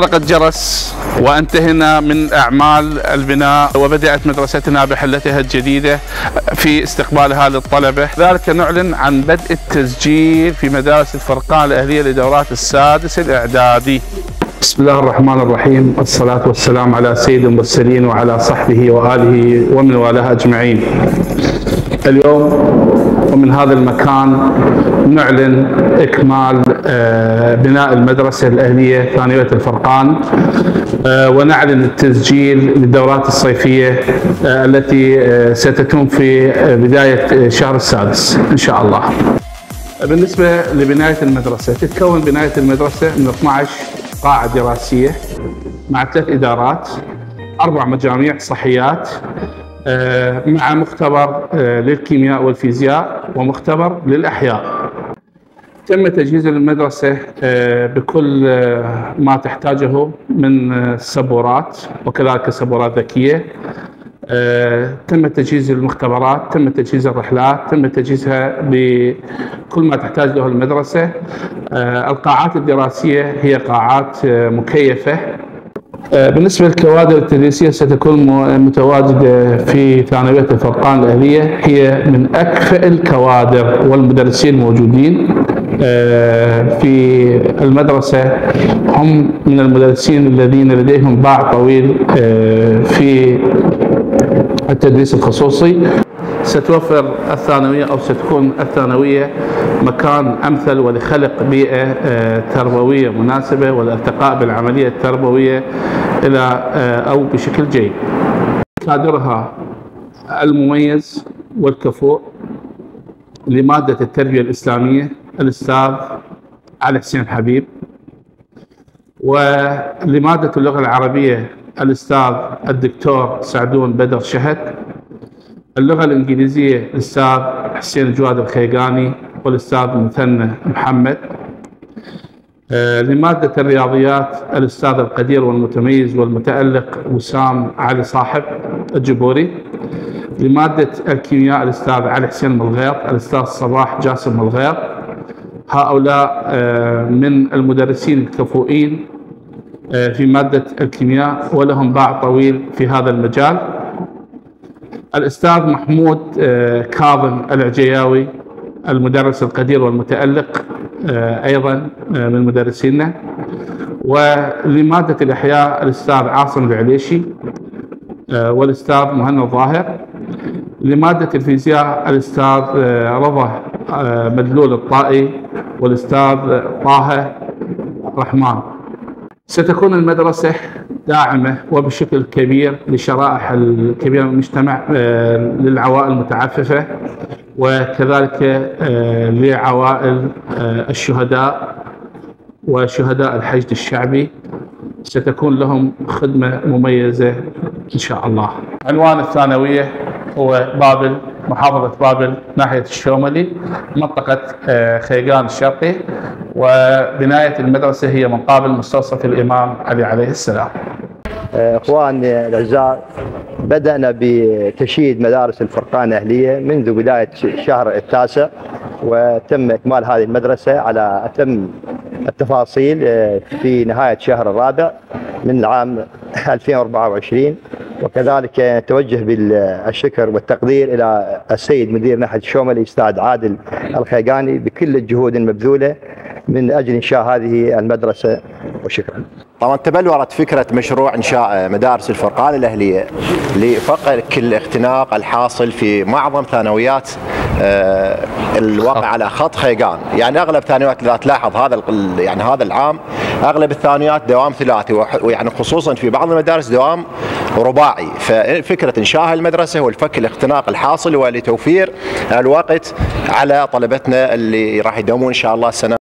طرقة جرس، وانتهينا من أعمال البناء، وبدأت مدرستنا بحلتها الجديدة في استقبالها للطلبة. ذلك نعلن عن بدء التسجيل في مدارس الفرقان الأهلية لدورات السادس الإعدادي. بسم الله الرحمن الرحيم، والصلاة والسلام على سيد المرسلين وعلى صحبه وآله ومن والاه أجمعين. اليوم ومن هذا المكان نعلن إكمال بناء المدرسة الأهلية ثانوية الفرقان، ونعلن التسجيل للدورات الصيفية التي ستتم في بداية شهر السادس إن شاء الله. بالنسبة لبناية المدرسة، تتكون بناية المدرسة من 12 قاعة دراسية مع 3 إدارات، 4 مجاميع صحيات، مع مختبر للكيمياء والفيزياء ومختبر للأحياء. تم تجهيز المدرسة بكل ما تحتاجه من سبورات وكذلك سبورات ذكية. تم تجهيز المختبرات، تم تجهيز الرحلات، تم تجهيزها بكل ما تحتاج له المدرسة. القاعات الدراسية هي قاعات مكيفة. بالنسبة للكوادر التدريسية ستكون متواجدة في ثانوية الفرقان الأهلية، هي من أكفأ الكوادر والمدرسين الموجودين في المدرسة هم من المدرسين الذين لديهم باع طويل في التدريس الخصوصي. ستوفر الثانوية أو ستكون الثانوية مكان أمثل ولخلق بيئة تربوية مناسبة والارتقاء بالعملية التربوية إلى أو بشكل جيد. كادرها المميز والكفؤ لمادة التربية الإسلامية الأستاذ علي حسين حبيب، ولمادة اللغة العربية الأستاذ الدكتور سعدون بدر شهد، اللغة الإنجليزية الأستاذ حسين جواد الخيقاني والأستاذ مثنى محمد، لمادة الرياضيات الأستاذ القدير والمتميز والمتألق وسام علي صاحب الجبوري، لمادة الكيمياء الأستاذ علي حسين ملغيط، الأستاذ صباح جاسم ملغيط. هؤلاء من المدرسين الكفؤين في مادة الكيمياء ولهم باع طويل في هذا المجال. الأستاذ محمود كاظم العجياوي المدرس القدير والمتألق أيضا من مدرسينا، ولمادة الأحياء الأستاذ عاصم العليشي والأستاذ مهند الظاهر، لمادة الفيزياء الأستاذ رضا مدلول الطائي والأستاذ طه رحمن. ستكون المدرسة داعمة وبشكل كبير لشرائح الكبيرة من المجتمع، للعوائل المتعففة وكذلك لعوائل الشهداء وشهداء الحشد الشعبي، ستكون لهم خدمة مميزة إن شاء الله. عنوان الثانوية هو بابل، محافظة بابل، ناحية الشوملي، منطقة خيكان الشرقي، وبناية المدرسة هي مقابل مستوصف الإمام علي عليه السلام. إخواني الأعزاء، بدأنا بتشييد مدارس الفرقان الأهلية منذ بداية الشهر التاسع، وتم إكمال هذه المدرسة على أتم التفاصيل في نهاية شهر الرابع من العام 2024. وكذلك نتوجه بالشكر والتقدير إلى السيد مدير ناحية الشوملي الأستاذ عادل الخيقاني بكل الجهود المبذولة من أجل إنشاء هذه المدرسة، وشكرا. طبعا تبلورت فكرة مشروع إنشاء مدارس الفرقان الأهلية لفك الاختناق الحاصل في معظم ثانويات الواقع على خط خيكان. يعني اغلب ثانويات، اذا تلاحظ هذا يعني هذا العام اغلب الثانويات دوام ثلاثي، ويعني خصوصا في بعض المدارس دوام رباعي. ففكره انشاء المدرسه هو الفك الاختناق الحاصل ولتوفير الوقت على طلبتنا اللي راح يدومون ان شاء الله السنه